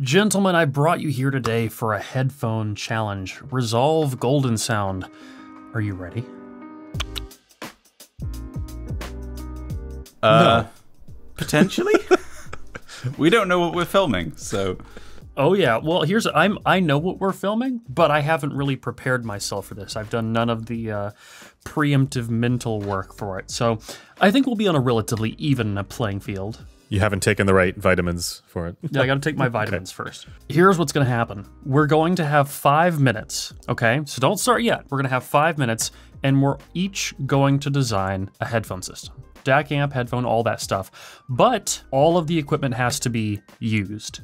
Gentlemen, I brought you here today for a headphone challenge. Resolve Golden Sound. Are you ready? No. Potentially? We don't know what we're filming, so... Oh yeah, well here's, I know what we're filming, but I haven't really prepared myself for this. I've done none of the preemptive mental work for it, so I think we'll be on a relatively even playing field. You haven't taken the right vitamins for it. Yeah, I gotta take my vitamins first. Here's what's gonna happen. We're going to have 5 minutes, okay? So don't start yet. We're gonna have 5 minutes, and we're each going to design a headphone system. DAC amp, headphone, all that stuff. But all of the equipment has to be used.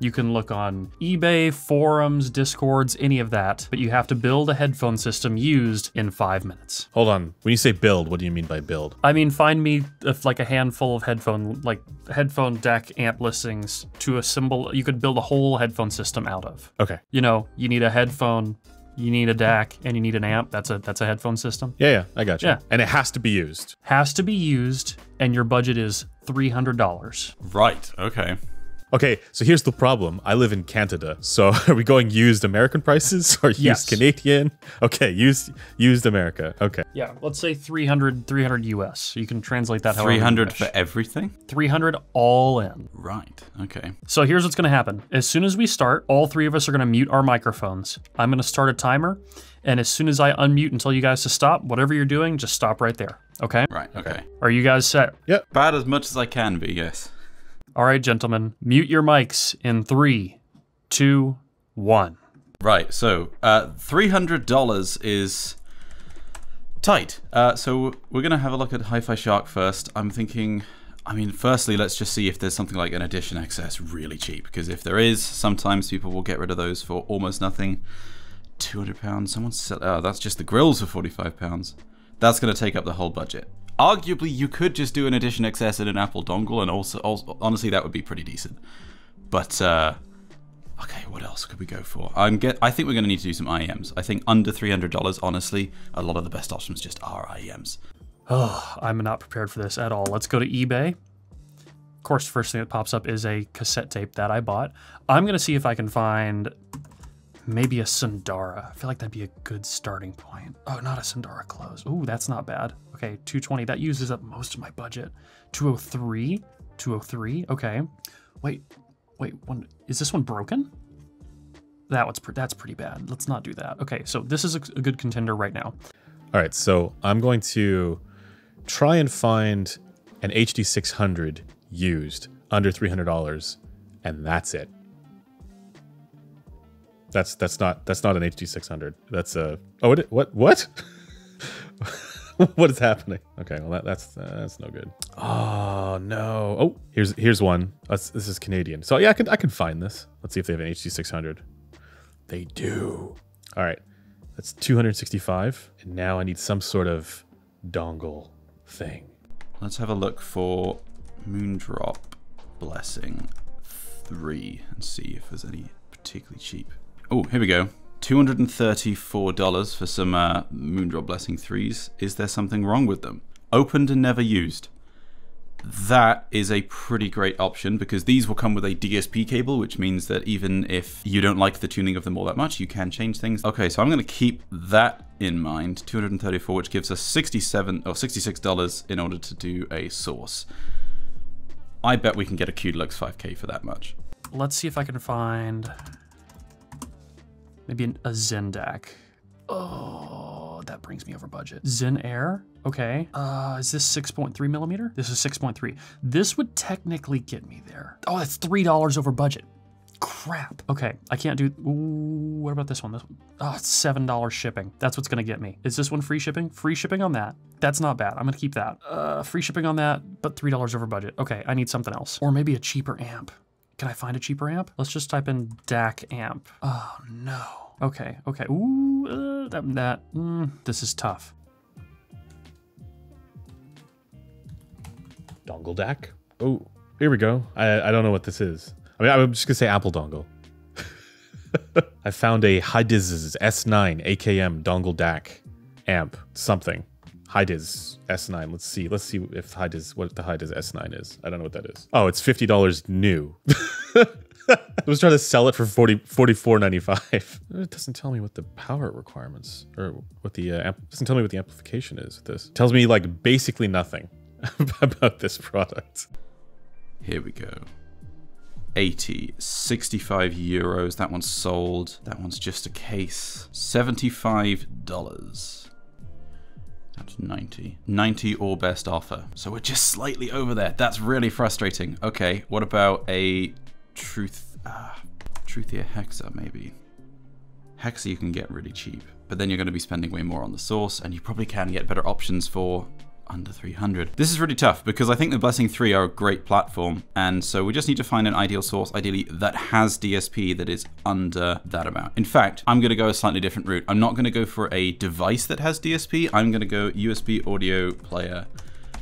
You can look on eBay, forums, Discords, any of that, but you have to build a headphone system used in 5 minutes. Hold on, when you say build, what do you mean by build? I mean, find me like a handful of headphone DAC amp listings to assemble. You could build a whole headphone system out of. Okay. You know, you need a headphone, you need a DAC, and you need an amp. That's a headphone system. Yeah, yeah, I got you. Yeah. And it has to be used. Has to be used, and your budget is $300. Right, okay. Okay, so here's the problem. I live in Canada, so are we going used American prices or used Canadian? Okay, used America. Okay. Yeah, let's say 300 US. You can translate that however you wish. 300 for everything? 300 all in. Right. Okay. So here's what's going to happen. As soon as we start, all three of us are going to mute our microphones. I'm going to start a timer, and as soon as I unmute and tell you guys to stop, whatever you're doing, just stop right there. Okay? Right. Okay. Are you guys set? Yep. About as much as I can be, yes. All right, gentlemen, mute your mics in 3, 2, 1. Right, so $300 is tight. So we're going to have a look at Hi-Fi Shark first. I'm thinking, I mean, firstly, let's just see if there's something like an Edition XS really cheap, because if there is, sometimes people will get rid of those for almost nothing. £200, someone said, oh, that's just the grills for £45. That's going to take up the whole budget. Arguably, you could just do an Edition XS and an Apple dongle, and also honestly, that would be pretty decent. But okay, what else could we go for? I think we're going to need to do some IEMs. I think under $300, honestly, a lot of the best options just are IEMs. Oh, I'm not prepared for this at all. Let's go to eBay. Of course, first thing that pops up is a cassette tape that I bought. I'm going to see if I can find maybe a Sundara. I feel like that'd be a good starting point. Oh, not a Sundara close. Ooh, that's not bad. Okay, 220, that uses up most of my budget. 203, 203, okay. Wait, one, is this one broken? That's pretty bad. Let's not do that. Okay, so this is a good contender right now. All right, so I'm going to try and find an HD 600 used under $300, and that's it. That's not an HD 600. That's a what? What is happening? Okay, well that's no good. Oh no. Oh, here's one. This is Canadian. So yeah, I can find this. Let's see if they have an HD 600. They do. All right, that's 265. And now I need some sort of dongle thing. Let's have a look for Moondrop Blessing 3 and see if there's any particularly cheap. Oh, here we go. $234 for some Moondrop Blessing 3s. Is there something wrong with them? Opened and never used. That is a pretty great option because these will come with a DSP cable, which means that even if you don't like the tuning of them all that much, you can change things. Okay, so I'm going to keep that in mind. 234, which gives us $66 in order to do a source. I bet we can get a Qudelix 5K for that much. Let's see if I can find... maybe a Zen DAC. Oh, that brings me over budget. Zen Air, okay. Is this 6.3 millimeter? This is 6.3. This would technically get me there. Oh, that's $3 over budget. Crap. Okay, I can't do, ooh, what about this one? This one. Oh, it's $7 shipping. That's what's gonna get me. Is this one free shipping? Free shipping on that. That's not bad, I'm gonna keep that. Free shipping on that, but $3 over budget. Okay, I need something else. Or maybe a cheaper amp. Can I find a cheaper amp? Let's just type in DAC amp. Oh no. Okay, okay. Ooh, this is tough. Dongle DAC? Oh, here we go. I don't know what this is. I mean, I'm just gonna say Apple dongle. I found a Hidizs S9 AKM dongle DAC amp, something. Hidizs S9, let's see what the Hidizs S9 is. I don't know what that is. Oh, it's $50 new. It was trying to sell it for $44.95. It doesn't tell me what the power requirements or what the doesn't tell me what the amplification is with this. It tells me like basically nothing about this product. Here we go. 80, 65 euros. That one's sold. That one's just a case. $75. That's 90. 90 or best offer. So we're just slightly over there. That's really frustrating. Okay, what about a Truthier Hexa, maybe? Hexa you can get really cheap, but then you're going to be spending way more on the source, and you probably can get better options for under 300. This is really tough because I think the Blessing 3 are a great platform, and so we just need to find an ideal source, ideally that has DSP that is under that amount. In fact, I'm going to go a slightly different route. I'm not going to go for a device that has DSP. I'm going to go USB Audio Player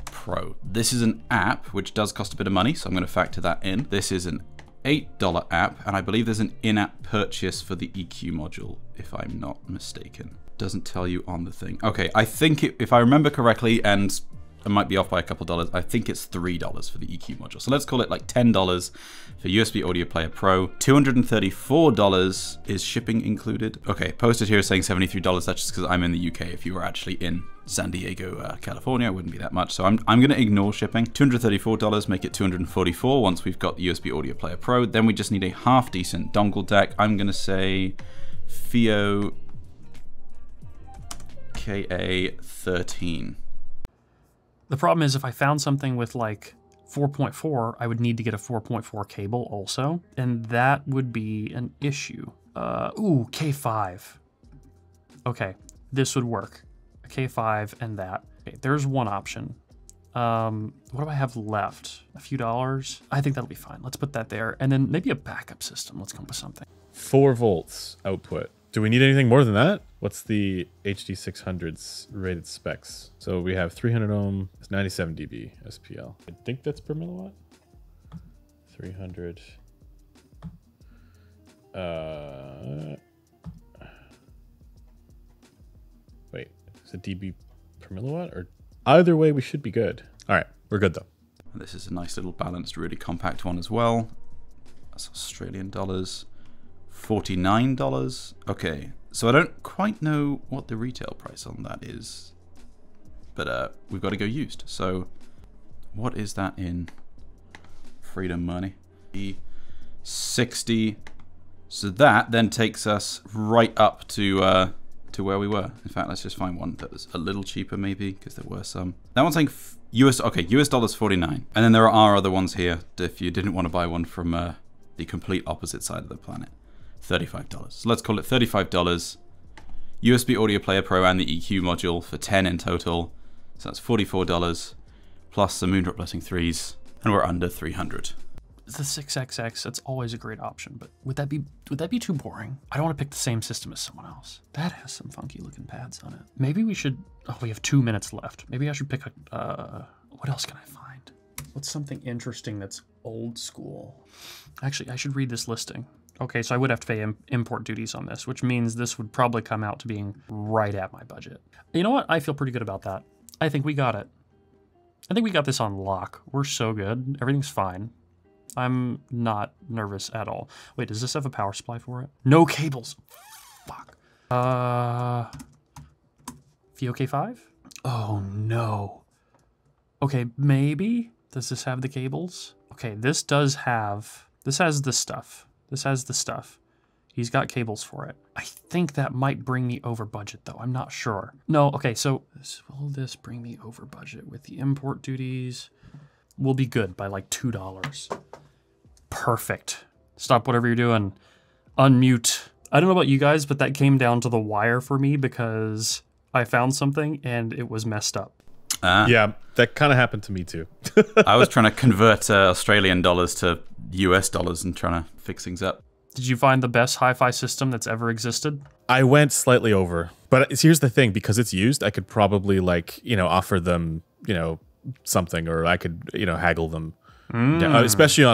Pro. This is an app which does cost a bit of money, so I'm going to factor that in. This is an $8 app, and I believe there's an in-app purchase for the EQ module, if I'm not mistaken. Doesn't tell you on the thing. Okay, I think if I remember correctly, and I might be off by a couple dollars, I think it's $3 for the EQ module. So let's call it like $10 for USB Audio Player Pro. $234 is shipping included. Okay, posted here is saying $73. That's just because I'm in the UK. If you were actually in San Diego, California, it wouldn't be that much. So I'm going to ignore shipping. $234, make it $244 once we've got the USB Audio Player Pro. Then we just need a half decent dongle DAC. I'm going to say FiiO KA 13. The problem is if I found something with like 4.4, I would need to get a 4.4 cable also, and that would be an issue. Ooh, K5. Okay, this would work. A K5 and that. Okay, there's one option. What do I have left? A few dollars? I think that'll be fine. Let's put that there. And then maybe a backup system. Let's come up with something. 4 volts output. Do we need anything more than that? What's the HD 600's rated specs? So we have 300 ohm, it's 97 dB SPL. I think that's per milliwatt. 300. Wait, is it dB per milliwatt? Or either way, we should be good. All right, we're good though. This is a nice little balanced, really compact one as well. That's Australian dollars. $49. Okay, so I don't quite know what the retail price on that is, but we've got to go used. So what is that in freedom money? 60. So that then takes us right up to where we were. In fact, let's just find one that was a little cheaper maybe, because there were some. That one's saying US, okay, US dollars 49. And then there are other ones here if you didn't want to buy one from the complete opposite side of the planet. $35. So let's call it $35. USB Audio Player Pro and the EQ module for 10 in total. So that's $44 plus some Moondrop Blessing 3s, and we're under 300. The 6XX, that's always a great option, but would that be too boring? I don't want to pick the same system as someone else. That has some funky looking pads on it. Maybe we should, oh, we have 2 minutes left. Maybe I should pick a, what else can I find? What's something interesting that's old school? Actually, I should read this listing. Okay, so I would have to pay import duties on this, which means this would probably come out to being right at my budget. You know what? I feel pretty good about that. I think we got it. I think we got this on lock. We're so good. Everything's fine. I'm not nervous at all. Wait, does this have a power supply for it? No cables. Fuck. FiiO K5? Oh, no. Okay, maybe. Does this have the cables? Okay, this does have... This has the stuff. This has the stuff. He's got cables for it. I think that might bring me over budget though. I'm not sure. No, okay, so will this bring me over budget with the import duties? We'll be good by like $2. Perfect. Stop whatever you're doing. Unmute. I don't know about you guys, but that came down to the wire for me because I found something and it was messed up. Yeah, that kind of happened to me too. I was trying to convert Australian dollars to US dollars and trying to fix things up. Did you find the best hi-fi system that's ever existed? I went slightly over, but here's the thing, because it's used, I could probably like, you know, offer them, you know, something, or I could, you know, haggle them Especially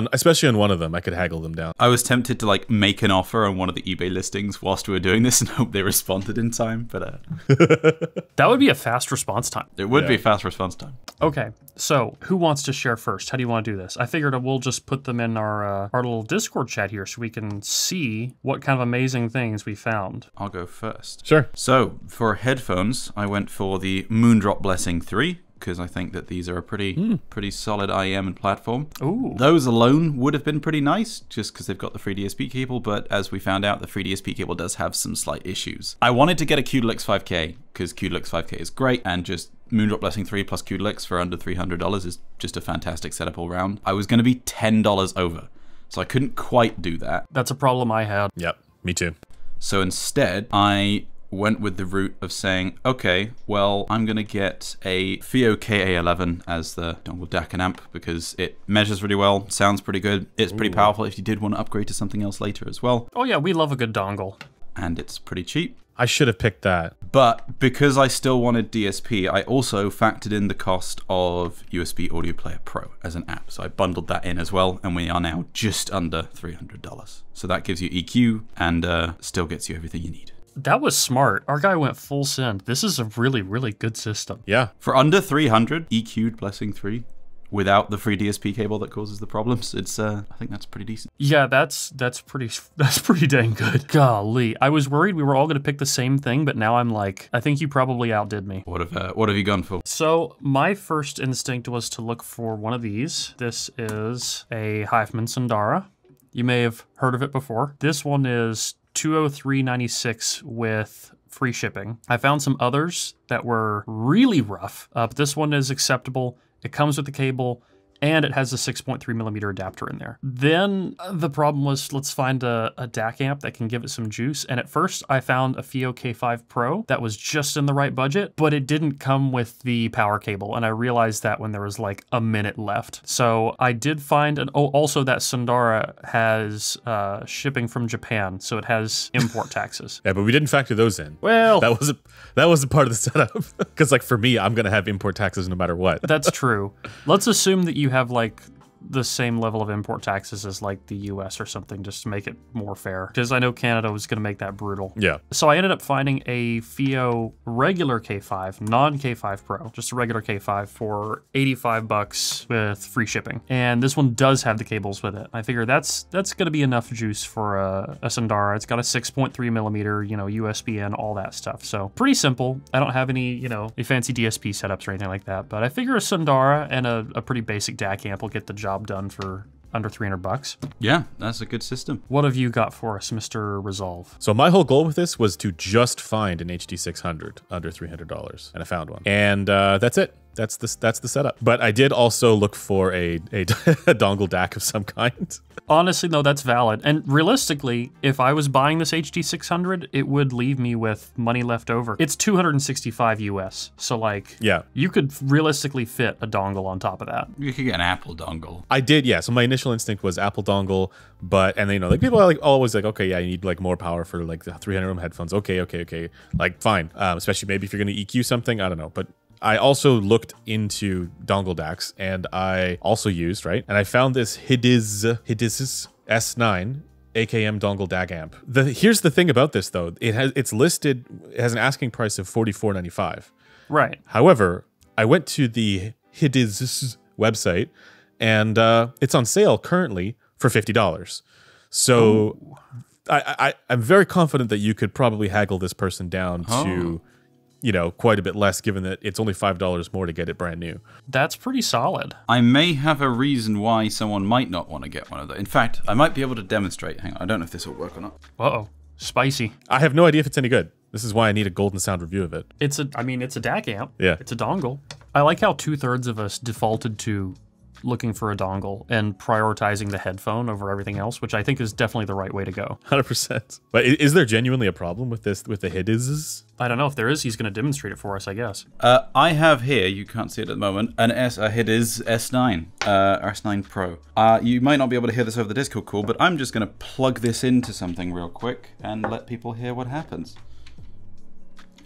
on one of them, I could haggle them down. I was tempted to like make an offer on one of the eBay listings whilst we were doing this and hope they responded in time, but that would be a fast response time. It would be a fast response time. Okay, so who wants to share first? How do you want to do this? I figured we'll just put them in our little Discord chat here so we can see what kind of amazing things we found. I'll go first. Sure. So for headphones, I went for the Moondrop Blessing 3. Because I think that these are a pretty solid IEM and platform. Ooh. Those alone would have been pretty nice, just because they've got the free DSP cable, but as we found out, the free DSP cable does have some slight issues. I wanted to get a Qudelix 5K, because Qudelix 5K is great, and just Moondrop Blessing 3 plus Qudelix for under $300 is just a fantastic setup all round. I was going to be $10 over, so I couldn't quite do that. That's a problem I had. Yep, me too. So instead, I went with the route of saying, okay, well, I'm going to get a FiiO KA11 as the dongle DAC and amp because it measures really well, sounds pretty good. It's pretty powerful if you did want to upgrade to something else later as well. Oh yeah, we love a good dongle. And it's pretty cheap. I should have picked that. But because I still wanted DSP, I also factored in the cost of USB Audio Player Pro as an app. So I bundled that in as well, and we are now just under $300. So that gives you EQ and still gets you everything you need. That was smart. Our guy went full send. This is a really, really good system. Yeah. For under 300, EQ'd Blessing 3 without the free DSP cable that causes the problems, it's I think that's pretty decent. Yeah, that's pretty dang good. Golly, I was worried we were all gonna pick the same thing, but now I'm like, I think you probably outdid me. What have you gone for? So my first instinct was to look for one of these. This is a HiFiMan Sundara. You may have heard of it before. This one is $203.96 with free shipping. I found some others that were really rough, but this one is acceptable. It comes with the cable and it has a 6.3mm adapter in there. Then the problem was, let's find a DAC amp that can give it some juice. And at first I found a FiiO K5 Pro that was just in the right budget, but it didn't come with the power cable. And I realized that when there was like a minute left. So I did find an, oh, also that Sundara has shipping from Japan. So it has import taxes. Yeah, but we didn't factor those in. Well, that was a part of the setup. Cause like for me, I'm gonna have import taxes no matter what. That's true. Let's assume that you have like the same level of import taxes as like the US or something, just to make it more fair. Because I know Canada was going to make that brutal. Yeah. So I ended up finding a FiiO regular K5, non-K5 Pro, just a regular K5 for $85 with free shipping. And this one does have the cables with it. I figure that's going to be enough juice for a Sundara. It's got a 6.3mm, you know, USB and all that stuff. So pretty simple. I don't have any, you know, any fancy DSP setups or anything like that. But I figure a Sundara and a pretty basic DAC amp will get the job done for under $300. Yeah, that's a good system. What have you got for us, Mr. Resolve? So my whole goal with this was to just find an HD 600 under $300, and I found one. And that's it. That's the setup. But I did also look for a dongle DAC of some kind. Honestly, no, that's valid. And realistically, if I was buying this HD 600, it would leave me with money left over. It's 265 US. So like, yeah, you could realistically fit a dongle on top of that. You could get an Apple dongle. I did, yeah. So my initial instinct was Apple dongle, but, and they, you know, like people are like always like, okay, yeah, you need like more power for like the 300 ohm headphones. Okay. Like fine. Especially maybe if you're going to EQ something, I don't know, but I also looked into dongle DACs, and I also used, right? And I found this Hidizs S9 AKM dongle DAC amp. Here's the thing about this though. It has an asking price of $44.95. Right. However, I went to the Hidizs website, and it's on sale currently for $50. So I'm very confident that you could probably haggle this person down to, you know, quite a bit less, given that it's only $5 more to get it brand new. That's pretty solid. I may have a reason why someone might not want to get one of those. In fact, I might be able to demonstrate. Hang on, I don't know if this will work or not. Uh-oh, spicy. I have no idea if it's any good. This is why I need a Golden Sound review of it. I mean, it's a DAC amp. Yeah. It's a dongle. I like how 2/3 of us defaulted to looking for a dongle and prioritizing the headphone over everything else, which I think is definitely the right way to go. 100%. But is there genuinely a problem with this, with the Hidizs? I don't know if there is. He's going to demonstrate it for us, I guess. I have here, you can't see it at the moment, a Hidizs S9, S9 Pro. You might not be able to hear this over the Discord call, but I'm just going to plug this into something real quick and let people hear what happens.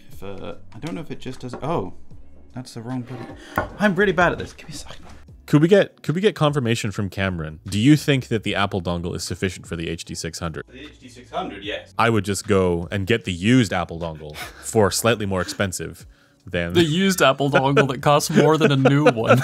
If I don't know if it just does. Oh, that's the wrong button. I'm really bad at this. Give me a second. Could we get confirmation from Cameron? Do you think that the Apple dongle is sufficient for the HD 600? The HD 600, yes. I would just go and get the used Apple dongle for slightly more expensive than... The used Apple dongle that costs more than a new one.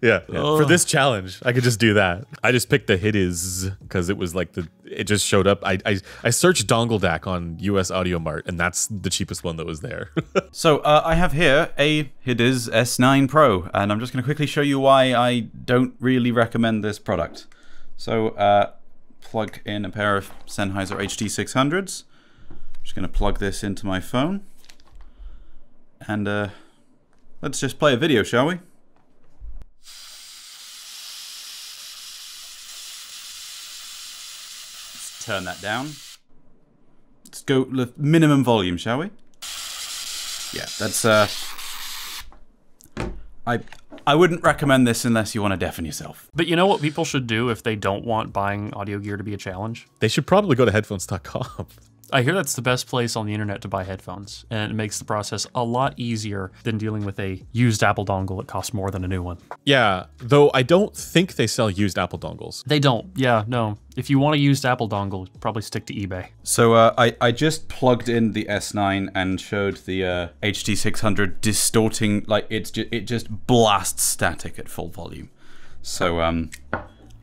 Yeah, yeah. Oh. For this challenge, I could just do that. I just picked the Hidizs because it was like the... It just showed up. I searched dongle DAC on US Audio Mart, and that's the cheapest one that was there. So I have here a Hidizs S9 Pro, and I'm just going to quickly show you why I don't really recommend this product. So plug in a pair of Sennheiser HD 600s. I'm just going to plug this into my phone. And let's just play a video, shall we? Turn that down. Let's go with minimum volume, shall we? Yeah, that's I wouldn't recommend this unless you want to deafen yourself. But you know what people should do if they don't want buying audio gear to be a challenge? They should probably go to headphones.com. I hear that's the best place on the internet to buy headphones, and it makes the process a lot easier than dealing with a used Apple dongle that costs more than a new one. Yeah, though I don't think they sell used Apple dongles. They don't, yeah, no. If you want a used Apple dongle, probably stick to eBay. So I just plugged in the S9 and showed the HD 600 distorting, like it just blasts static at full volume. So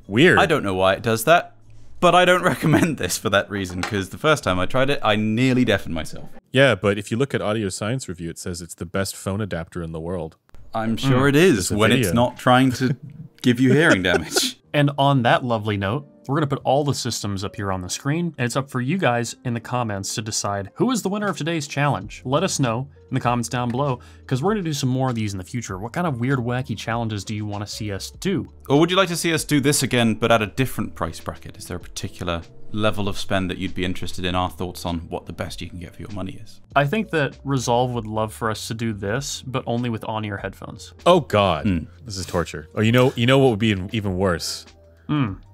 weird. I don't know why it does that. But I don't recommend this for that reason, because the first time I tried it, I nearly deafened myself. Yeah, but if you look at Audio Science Review, it says it's the best phone adapter in the world. I'm sure it is, when it's not trying to give you hearing damage. And on that lovely note, we're going to put all the systems up here on the screen, and it's up for you guys in the comments to decide who is the winner of today's challenge. Let us know in the comments down below, because we're going to do some more of these in the future. What kind of weird, wacky challenges do you want to see us do? Or would you like to see us do this again, but at a different price bracket? Is there a particular level of spend that you'd be interested in? Our thoughts on what the best you can get for your money is. I think that Resolve would love for us to do this, but only with on-ear headphones. Oh God, this is torture. Oh, you know what would be even worse?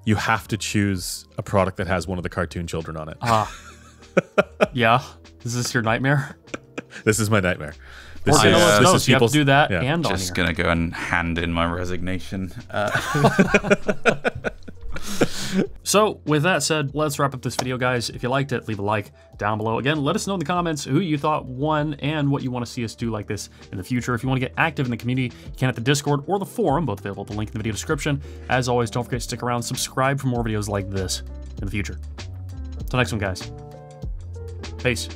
You have to choose a product that has one of the cartoon children on it. Ah, yeah. Is this your nightmare? This is my nightmare. This is, no, this so you have to do that, yeah. And just gonna go and hand in my resignation. So with that said, let's wrap up this video, guys. If you liked it, leave a like down below. Again, let us know in the comments who you thought won and what you want to see us do like this in the future. If you want to get active in the community, you can at the Discord or the forum, both available at the link in the video description. As always, don't forget to stick around, subscribe for more videos like this in the future. Till next one, guys. Peace.